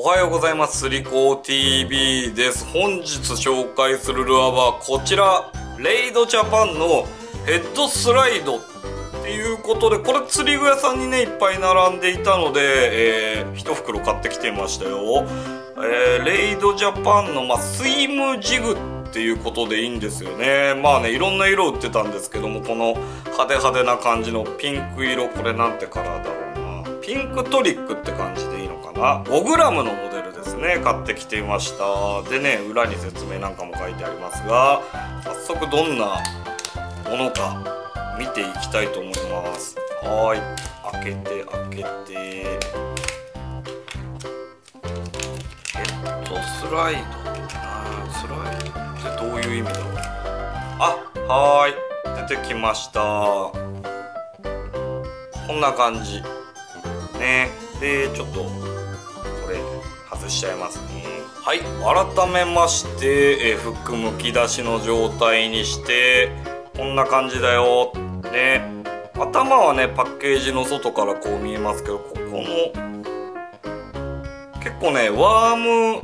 おはようございます。すりこ TV です。本日紹介するルアーはこちら、レイドジャパンのヘッドスライドっていうことで、これ釣り具屋さんにねいっぱい並んでいたので、1袋買ってきてましたよ。レイドジャパンの、スイムジグっていうことでいいんですよね。いろんな色売ってたんですけども、この派手派手な感じのピンク色、これなんてカラーだろうな、ピンクトリックって感じでいいのかな。 5g のモデルですね、買ってきていました。でね、裏に説明なんかも書いてありますが、早速どんなものか見ていきたいと思います。開けてヘッドスライド、どういう意味だろう。はい、出てきました。こんな感じね。でちょっとこれ外しちゃいますね。はい、改めまして、フックむき出しの状態にしてこんな感じだよ。で頭はねパッケージの外からこう見えますけど、ここの結構ねワーム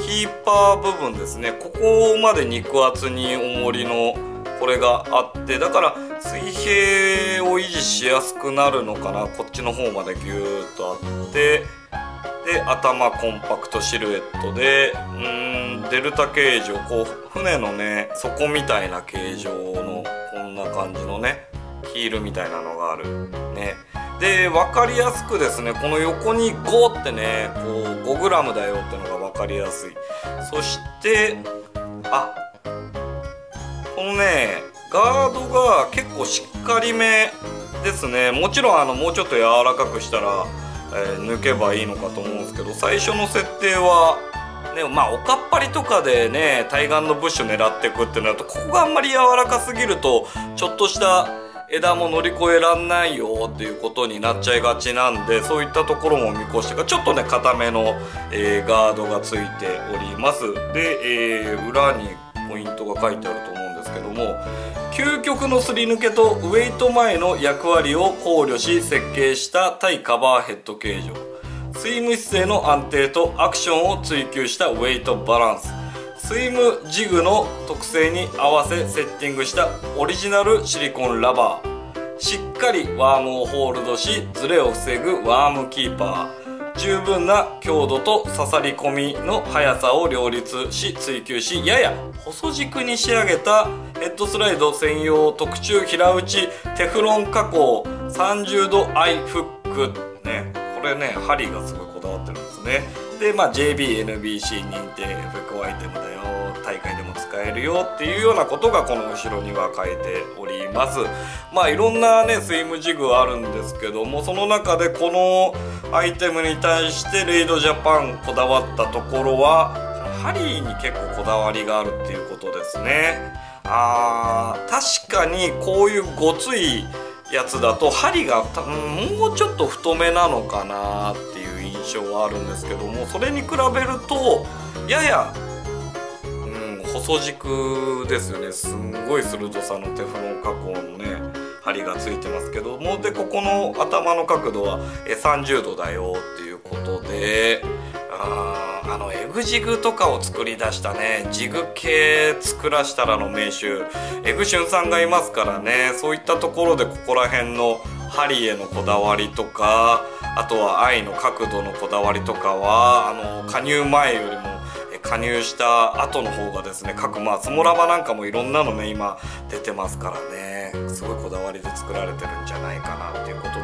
キーパー部分ですね、ここまで肉厚に重りのこれがあって、だから水平を維持しやすくなるのかな。こっちの方までギューッとあって、で頭コンパクトシルエットで、デルタ形状、こう船のね底みたいな形状のこんな感じのねヒールみたいなのがあるね。で分かりやすくですね、この横に5ってねこう 5g だよってのが分かりやすい。そしてこのねガードが結構しっかりめですね。もちろんもうちょっと柔らかくしたら、抜けばいいのかと思うんですけど、最初の設定はね、おかっぱりとかでね対岸のブッシュ狙っていくってなると、ここがあんまり柔らかすぎるとちょっとした枝も乗り越えらんないよっていうことになっちゃいがちなんで、そういったところも見越してかちょっとね固めの、ガードがついております。で、裏にポイントが書いてあると思うんですけども、究極のすり抜けとウェイト前の役割を考慮し設計した対カバーヘッド形状、スイム姿勢の安定とアクションを追求したウェイトバランス、スイムジグの特性に合わせセッティングしたオリジナルシリコンラバー、しっかりワームをホールドしズレを防ぐワームキーパー、十分な強度と刺さり込みの速さを両立し追求し、やや細軸に仕上げたヘッドスライド専用特注平打ちテフロン加工30度アイフックね。これね針がすごいこだわってるんですね。でJBNBC 認定フックアイテムだよ、大会でも使えるよっていうようなことがこの後ろには書いております。いろんなねスイムジグあるんですけども、その中でこのアイテムに対してレイドジャパンこだわったところは針に結構こだわりがあるっていうことですね。確かにこういうごついやつだと針がもうちょっと太めなのかなっていう印象はあるんですけども、それに比べるとやや細軸ですよね。すんごい鋭さのテフロン加工のね針がついてますけども、でここの頭の角度は30度だよっていうことで、エグジグとかを作り出したねジグ系作らしたらの名手エグシュンさんがいますからね、そういったところでここら辺の針へのこだわりとか、あとは愛の角度のこだわりとかは加入前よりも加入した後の方がですね、各スモラバなんかもいろんなのね今出てますからね、すごいこだわりで作られてるんじゃないかなっていうこと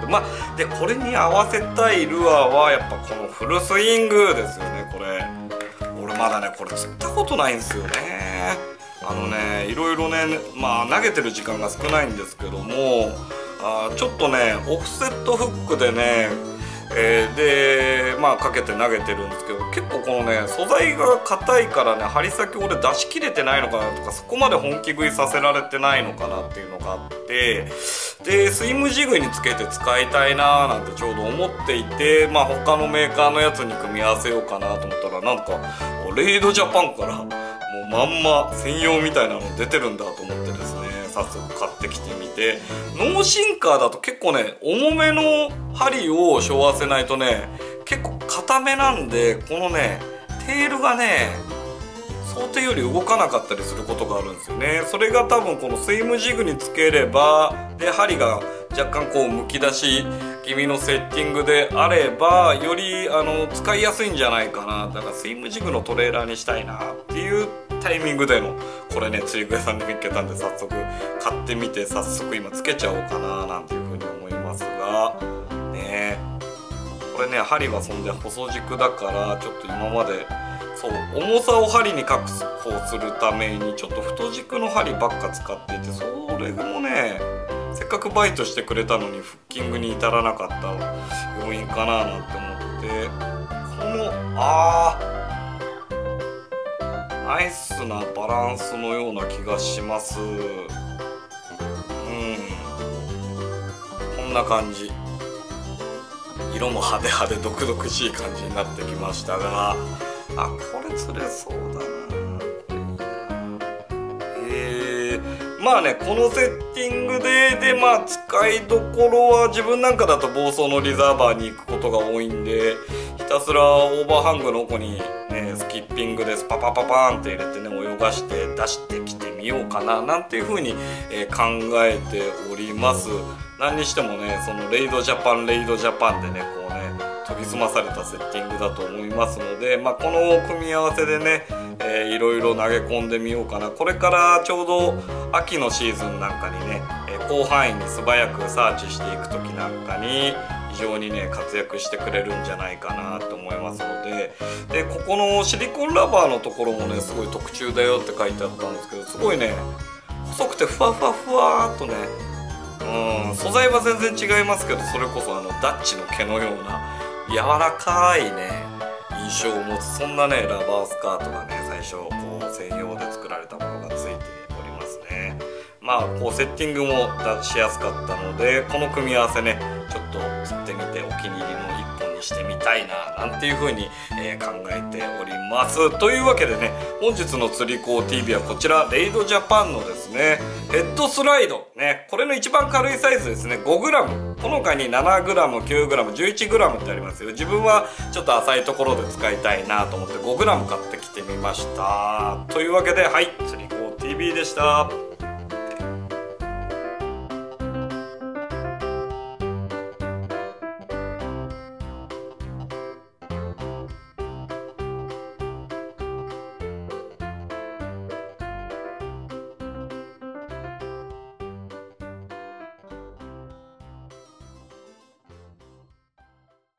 で、でこれに合わせたいルアーはやっぱこのフルスイングですよね。これ俺まだねこれ釣ったことないんですよね。いろいろね投げてる時間が少ないんですけども、ちょっとねオフセットフックでねかけて投げてるんですけど、結構このね素材が硬いからね針先俺出し切れてないのかなとか、そこまで本気食いさせられてないのかなっていうのがあって、でスイムジグにつけて使いたいなーなんてちょうど思っていて、他のメーカーのやつに組み合わせようかなと思ったら、なんかレイドジャパンからもうまんま専用みたいなの出てるんだと思ってですね、早速買ってきてみて、ノーシンカーだと結構ね重めの針を背負わせないとね結構硬硬めなんで、このねテールがね想定より動かなかったりすることがあるんですよね。それが多分このスイムジグにつければ、で針が若干こうむき出し気味のセッティングであれば、より使いやすいんじゃないかな。だからスイムジグのトレーラーにしたいなっていうタイミングでのこれね、釣り具屋さんで見つけたんで早速買ってみて、早速今つけちゃおうかななんていうふうに思いますがね。これね針はそんで細軸だから、ちょっと今までそう重さを針に確保するためにちょっと太軸の針ばっか使っていて、それもねせっかくバイトしてくれたのにフッキングに至らなかった要因かななんて思って、このナイスなバランスのような気がします。こんな感じ、色も派手派手毒々しい感じになってきましたが、あ、これ釣れそうだな。まあねこのセッティングでまあ使いどころは、自分なんかだと房総のリザーバーに行くことが多いんで、ひたすらオーバーハングの奥に、ね、スキッピングでパパパパーンって入れてね泳がして出してきてみようかななんていう風に、考えております。何にしてもねそのレイドジャパンでねこうね研ぎ澄まされたセッティングだと思いますので、まあ、この組み合わせでね、いろいろ投げ込んでみようかな。これからちょうど秋のシーズンなんかにね、広範囲に素早くサーチしていく時なんかに非常にね活躍してくれるんじゃないかなと思いますので、でここのシリコンラバーのところもねすごい特注だよって書いてあったんですけど、すごいね細くてふわふわふわーっとね、素材は全然違いますけど、それこそダッチの毛のような柔らかいね印象を持つ、そんなねラバースカートがね最初こう専用で作られたものがついておりますね。まあこうセッティングも出しやすかったので、この組み合わせねちょっと釣ってみてお気に入りの一本にしてみたいななんていう風に、考えております。というわけでね、本日の釣り子 TV はこちらレイドジャパンのですねヘッドスライドね、これの一番軽いサイズですね 5g、この他に 7g、9g、11g ってありますよ。自分はちょっと浅いところで使いたいなと思って 5g 買ってきてみました。というわけではい、釣り子 TV でした。